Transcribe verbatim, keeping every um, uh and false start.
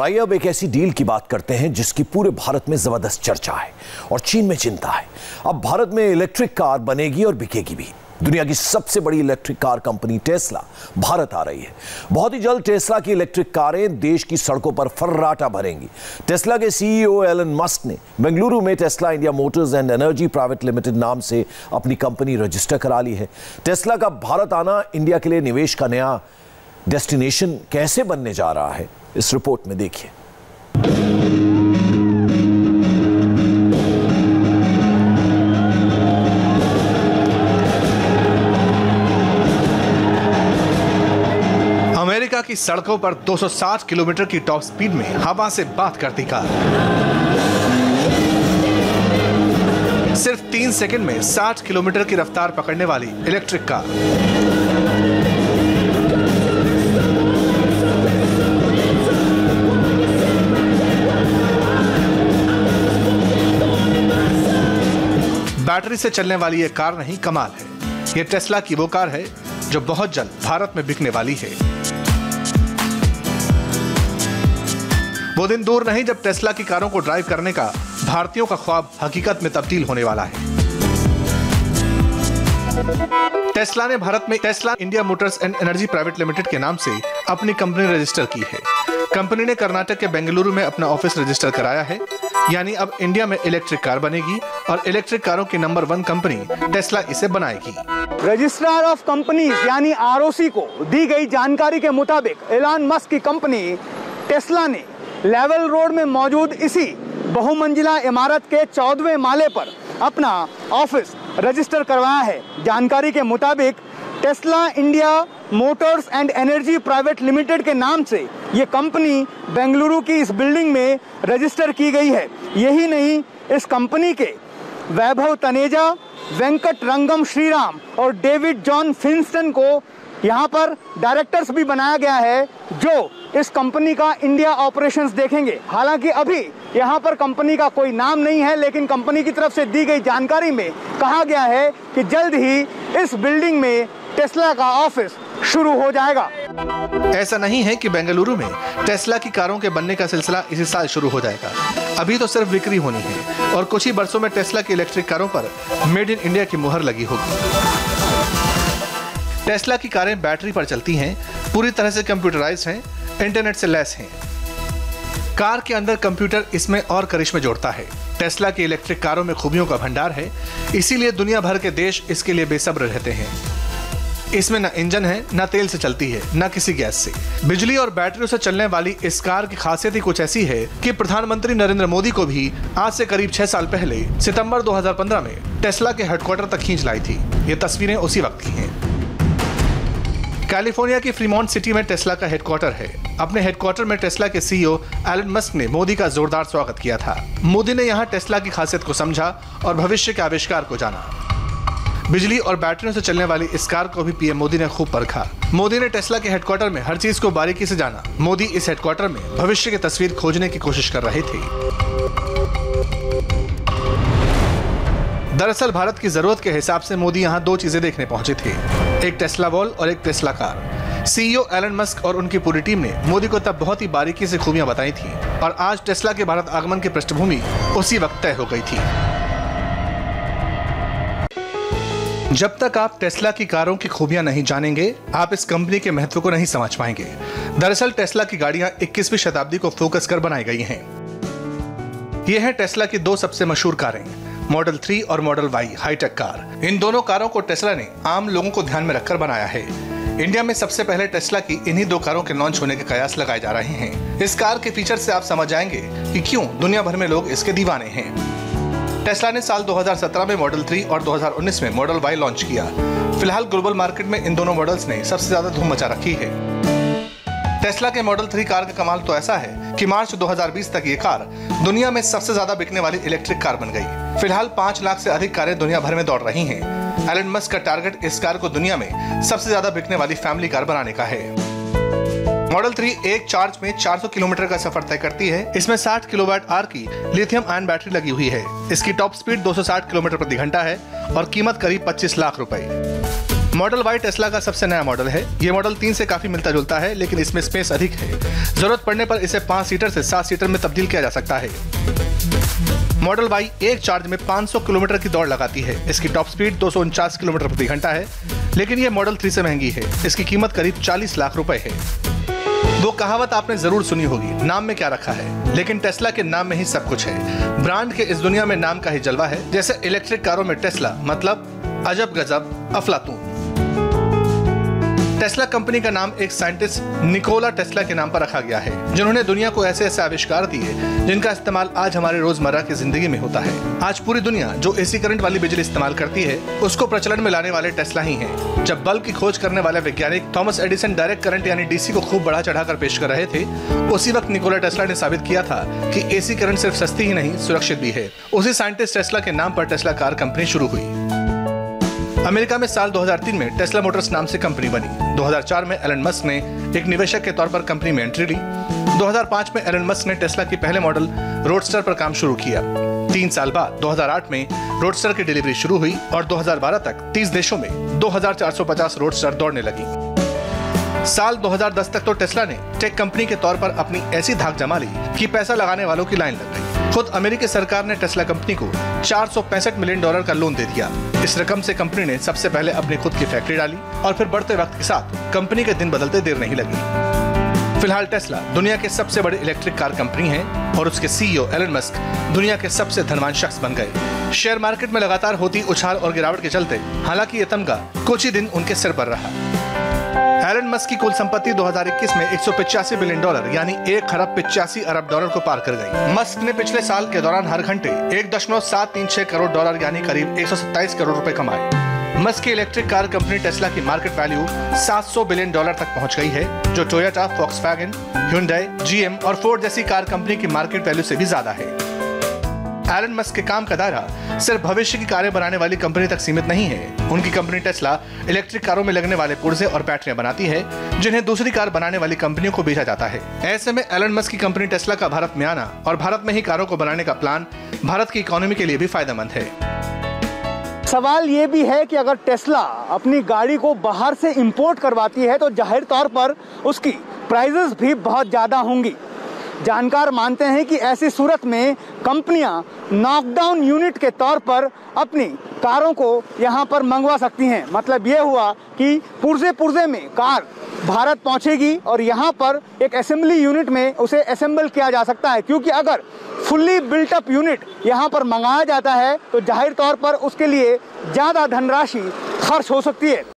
और आइए अब एक ऐसी डील की बात करते हैं जिसकी पूरे भारत में जबरदस्त चर्चा है और चीन में चिंता है। अब भारत में इलेक्ट्रिक कार बनेगी और बिकेगी भी। दुनिया की सबसे बड़ी electric car company Tesla Bharat आ रही है। बहुत ही जल्द टेस्ला की इलेक्ट्रिक कारें देश की सड़कों पर फर्राटा भरेंगी। टेस्ला के सीईओ एलन मस्क ने बेंगलुरु में Tesla India Motors and energy private Limited नाम से अपनी कंपनी रजिस्टर करा ली है। टेस्ला का भारत आना इंडिया के लिए निवेश का नया डेस्टिनेशन कैसे बनने जा रहा है, इस रिपोर्ट में देखिए। अमेरिका की सड़कों पर दो सौ साठ किलोमीटर की टॉप स्पीड में हवा से बात करती कार, सिर्फ तीन सेकंड में साठ किलोमीटर की रफ्तार पकड़ने वाली इलेक्ट्रिक कार। बैटरी से चलने वाली ये कार नहीं, कमाल है। ये टेस्ला की वो कार है जो बहुत जल्द भारत में बिकने वाली है। वो दिन दूर नहीं जब टेस्ला की कारों को ड्राइव करने का भारतीयों का ख्वाब हकीकत में तब्दील होने वाला है। टेस्ला ने भारत में Tesla India Motors and energy private limited के नाम से अपनी कंपनी रजिस्टर की है। कंपनी ने कर्नाटक के बेंगलुरु में अपना ऑफिस रजिस्टर कराया है, यानी अब इंडिया में इलेक्ट्रिक कार बनेगी और इलेक्ट्रिक कारों की नंबर वन कंपनी टेस्ला इसे बनाएगी। रजिस्ट्रार ऑफ कंपनीज यानी आरओसी को दी गई जानकारी के मुताबिक एलन मस्क की कंपनी टेस्ला ने लेवल रोड में मौजूद इसी बहुमंजिला इमारत के चौदहवें माले पर अपना ऑफिस रजिस्टर करवाया है। जानकारी के मुताबिक Tesla India Motors and energy private limited के नाम से ये कंपनी बेंगलुरु की इस बिल्डिंग में रजिस्टर की गई है। यही नहीं, इस कंपनी के वैभव तनेजा, वेंकट रंगम श्रीराम और डेविड जॉन फिनेस्टन को यहाँ पर डायरेक्टर्स भी बनाया गया है जो इस कंपनी का इंडिया ऑपरेशंस देखेंगे। हालांकि अभी यहाँ पर कंपनी का कोई नाम नहीं है, लेकिन कंपनी की तरफ से दी गई जानकारी में कहा गया है कि जल्द ही इस बिल्डिंग में टेस्ला का ऑफिस शुरू हो जाएगा। ऐसा नहीं है कि बेंगलुरु में टेस्ला की कारों के बनने का सिलसिला इसी साल शुरू हो जाएगा। अभी तो सिर्फ बिक्री होनी है और कुछ ही बरसों में टेस्ला की इलेक्ट्रिक कारों पर मेड इन इंडिया की मुहर लगी होगी। टेस्ला की कारें बैटरी पर चलती हैं, पूरी तरह से कंप्यूटराइज्ड हैं, इंटरनेट से लैस हैं। कार के अंदर कंप्यूटर इसमें और करिश्मे जोड़ता है। टेस्ला की इलेक्ट्रिक कारों में खूबियों का भंडार है, इसीलिए दुनिया भर के देश इसके लिए बेसब्र रहते हैं। इसमें ना इंजन है, ना तेल से चलती है, ना किसी गैस से। बिजली और बैटरियों से चलने वाली इस कार की खासियत ही कुछ ऐसी है कि प्रधानमंत्री नरेंद्र मोदी को भी आज से करीब छह साल पहले सितंबर दो हज़ार पंद्रह में टेस्ला के हेडक्वार्टर तक खींच लाई थी। ये तस्वीरें उसी वक्त की हैं। कैलिफोर्निया की फ्रीमॉन्ट सिटी में टेस्ला का हेडक्वार्टर है। अपने हेडक्वार्टर में टेस्ला के सीईओ एलन मस्क ने मोदी का जोरदार स्वागत किया था। मोदी ने यहाँ टेस्ला की खासियत को समझा और भविष्य के आविष्कार को जाना। बिजली और बैटरियों से चलने वाली इस कार को भी पीएम मोदी ने खूब परखा। मोदी ने टेस्ला के हेडक्वार्टर में हर चीज को बारीकी से जाना। मोदी इस हेडक्वार्टर में भविष्य की तस्वीर खोजने की कोशिश कर रहे थे। दरअसल भारत की जरूरत के हिसाब से मोदी यहाँ दो चीजें देखने पहुंचे थे, एक टेस्ला वॉल और एक Tesla car. CEO Elon Musk और उनकी पूरी टीम ने मोदी को तब बहुत ही बारीकी से खूबियां बताई थी और आज टेस्ला के भारत आगमन की पृष्ठभूमि उसी वक्त तय हो गई थी। जब तक आप टेस्ला की कारों की खूबियां नहीं जानेंगे, आप इस कंपनी के महत्व को नहीं समझ पाएंगे। दरअसल टेस्ला की गाड़ियां इक्कीसवीं शताब्दी को फोकस कर बनाई गई हैं। ये हैं टेस्ला की दो सबसे मशहूर कारें, मॉडल थ्री और मॉडल वाई हाईटेक कार। इन दोनों कारों को टेस्ला ने आम लोगों को ध्यान में रखकर बनाया है। इंडिया में सबसे पहले टेस्ला की इन्हीं दो कारों के लॉन्च होने के कयास लगाए जा रहे हैं। इस कार के फीचर से आप समझ जाएंगे कि क्यों दुनिया भर में लोग इसके दीवाने हैं। टेस्ला ने साल दो हज़ार सत्रह में मॉडल थ्री और दो हज़ार उन्नीस में मॉडल वाई लॉन्च किया। फिलहाल ग्लोबल मार्केट में इन दोनों मॉडल्स ने सबसे ज्यादा धूम मचा रखी है। टेस्ला के मॉडल थ्री कार का कमाल तो ऐसा है कि मार्च दो हज़ार बीस तक ये कार दुनिया में सबसे ज्यादा बिकने वाली इलेक्ट्रिक कार बन गई। फिलहाल पांच लाख से अधिक कारें दुनिया भर में दौड़ रही हैं। एलन मस्क का टारगेट इस कार को दुनिया में सबसे ज्यादा बिकने वाली फैमिली कार बनाने का है। मॉडल थ्री एक चार्ज में चार सौ किलोमीटर का सफर तय करती है। इसमें साठ किलोवाट आवर की लिथियम आयन बैटरी लगी हुई है। इसकी टॉप स्पीड दो सौ साठ किलोमीटर प्रति घंटा है और कीमत करीब पच्चीस लाख रुपए। मॉडल वाई टेस्ला का सबसे नया मॉडल है। ये मॉडल तीन से काफी मिलता जुलता है, लेकिन इसमें स्पेस अधिक है। जरूरत पड़ने पर इसे पांच सीटर से सात सीटर में तब्दील किया जा सकता है। मॉडल वाई एक चार्ज में पाँच सौ किलोमीटर की दौड़ लगाती है। इसकी टॉप स्पीड दो सौ उनचास किलोमीटर प्रति घंटा है, लेकिन ये मॉडल थ्री से महंगी है। इसकी कीमत करीब चालीस लाख रुपए है। वो कहावत आपने जरूर सुनी होगी, नाम में क्या रखा है, लेकिन टेस्ला के नाम में ही सब कुछ है। ब्रांड के इस दुनिया में नाम का ही जलवा है। जैसे इलेक्ट्रिक कारों में टेस्ला, मतलब अजब गजब अफलातून। टेस्ला कंपनी का नाम एक साइंटिस्ट निकोला टेस्ला के नाम पर रखा गया है, जिन्होंने दुनिया को ऐसे ऐसे आविष्कार दिए जिनका इस्तेमाल आज हमारे रोजमर्रा की जिंदगी में होता है। आज पूरी दुनिया जो एसी करंट वाली बिजली इस्तेमाल करती है, उसको प्रचलन में लाने वाले टेस्ला ही हैं। जब बल्ब की खोज करने वाले वैज्ञानिक थॉमस एडिसन डायरेक्ट करंट यानी डीसी को खूब बड़ा चढ़ाकर पेश कर रहे थे, उसी वक्त निकोला टेस्ला ने साबित किया था कि एसी करंट सिर्फ सस्ती ही नहीं, सुरक्षित भी है। उसी साइंटिस्ट टेस्ला के नाम पर टेस्ला कार कंपनी शुरू हुई। अमेरिका में साल दो हज़ार तीन में टेस्ला मोटर्स नाम से कंपनी बनी। दो हज़ार चार में एलन मस्क ने एक निवेशक के तौर पर कंपनी में एंट्री ली। दो हज़ार पाँच में एलन मस्क ने टेस्ला के पहले मॉडल रोडस्टर पर काम शुरू किया। तीन साल बाद दो हज़ार आठ में रोडस्टर की डिलीवरी शुरू हुई और दो हज़ार बारह तक तीस देशों में दो हज़ार चार सौ पचास रोडस्टर दौड़ने लगी। साल दो हज़ार दस तक तो टेस्ला ने टेक कंपनी के तौर पर अपनी ऐसी धाक जमा ली कि पैसा लगाने वालों की लाइन लग गई। खुद अमेरिकी सरकार ने टेस्ला कंपनी को चार सौ पैंसठ मिलियन डॉलर का लोन दे दिया। इस रकम से कंपनी ने सबसे पहले अपनी खुद की फैक्ट्री डाली और फिर बढ़ते वक्त के साथ कंपनी के दिन बदलते देर नहीं लगी। फिलहाल टेस्ला दुनिया के सबसे बड़े इलेक्ट्रिक कार कंपनी है और उसके सीईओ एलन मस्क दुनिया के सबसे धनवान शख्स बन गए। शेयर मार्केट में लगातार होती उछाल और गिरावट के चलते हालांकि ये तमगा कुछ ही दिन उनके सिर पर रहा। एलन मस्क की कुल संपत्ति दो हज़ार इक्कीस में एक सौ पचासी बिलियन डॉलर यानी एक खरब पिचासी अरब डॉलर को पार कर गई। मस्क ने पिछले साल के दौरान हर घंटे एक दशमलव सात तीन छह करोड़ डॉलर यानी करीब एक सौ सत्ताईस करोड़ रूपए कमाए। मस्क की इलेक्ट्रिक कार कंपनी टेस्ला की मार्केट वैल्यू सात सौ बिलियन डॉलर तक पहुंच गई है, जो टोयोटा, फॉक्सवैगन, ह्यूंडई, जीएम और फोर्ड जैसी कार कंपनी की मार्केट वैल्यू से भी ज्यादा है। एलन मस्क के काम का दायरा सिर्फ भविष्य की कारें बनाने वाली कंपनी तक सीमित नहीं है। उनकी कंपनी टेस्ला इलेक्ट्रिक कारों में लगने वाले पुर्जे और बैटरियां बनाती है, जिन्हें दूसरी कार बनाने वाली कंपनियों को बेचा जाता है। ऐसे में एलन मस्क की कंपनी टेस्ला का भारत में आना और भारत में ही कारों को बनाने का प्लान भारत की इकोनॉमी के लिए भी फायदेमंद है। सवाल ये भी है कि अगर टेस्ला अपनी गाड़ी को बाहर से इंपोर्ट करवाती है तो जाहिर तौर पर उसकी प्राइजेस भी बहुत ज़्यादा होंगी। जानकार मानते हैं कि ऐसी सूरत में कंपनियां नॉकडाउन यूनिट के तौर पर अपनी कारों को यहां पर मंगवा सकती हैं। मतलब ये हुआ कि पुर्जे पुर्जे में कार भारत पहुंचेगी और यहां पर एक असेंबली यूनिट में उसे असेंबल किया जा सकता है, क्योंकि अगर फुल्ली बिल्टअप यूनिट यहां पर मंगाया जाता है तो जाहिर तौर पर उसके लिए ज़्यादा धनराशि खर्च हो सकती है।